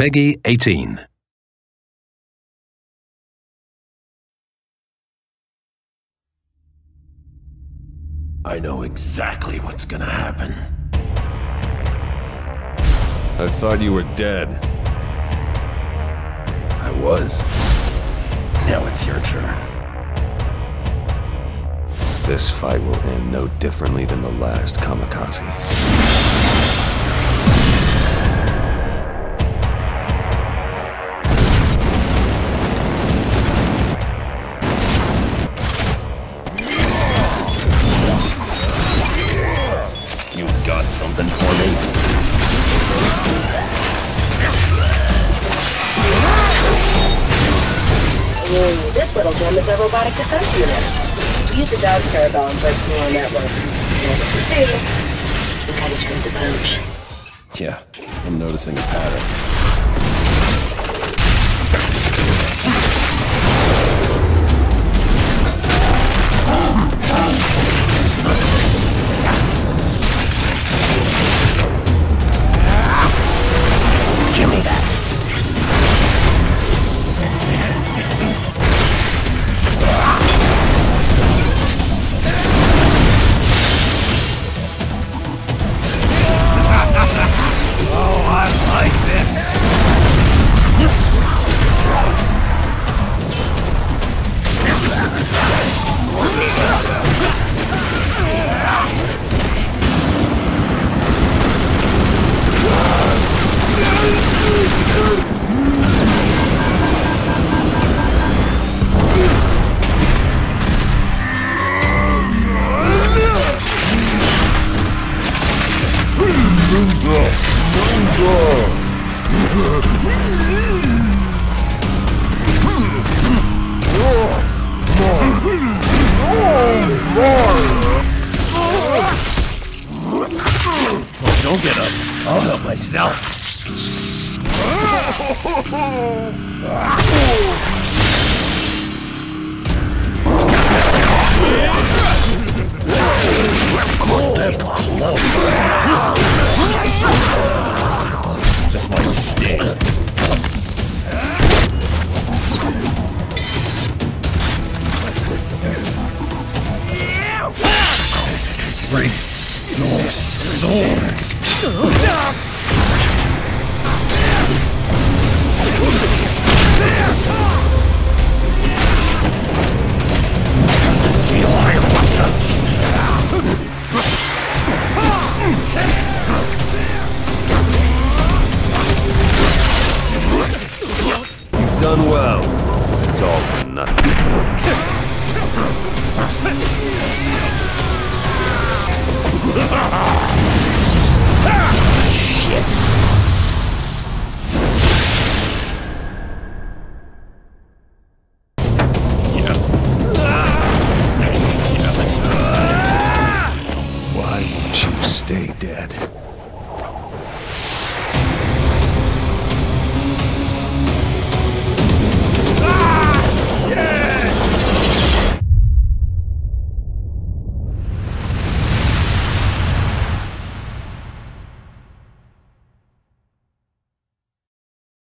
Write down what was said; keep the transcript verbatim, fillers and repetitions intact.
Peggy eighteen. I know exactly what's gonna happen. I thought you were dead. I was. Now it's your turn. This fight will end no differently than the last kamikaze. You got something for me? Mm, this little gem is a robotic defense unit. We used a dog cerebellum and put some on that one. As you can see, we kind of screwed the punch. Yeah, I'm noticing a pattern. Give me that. Don't get up. I'll help myself. Caught them close. This might stick. Bring your sword! Does it feel like water? You've done well. It's all for nothing. Ha ha ha!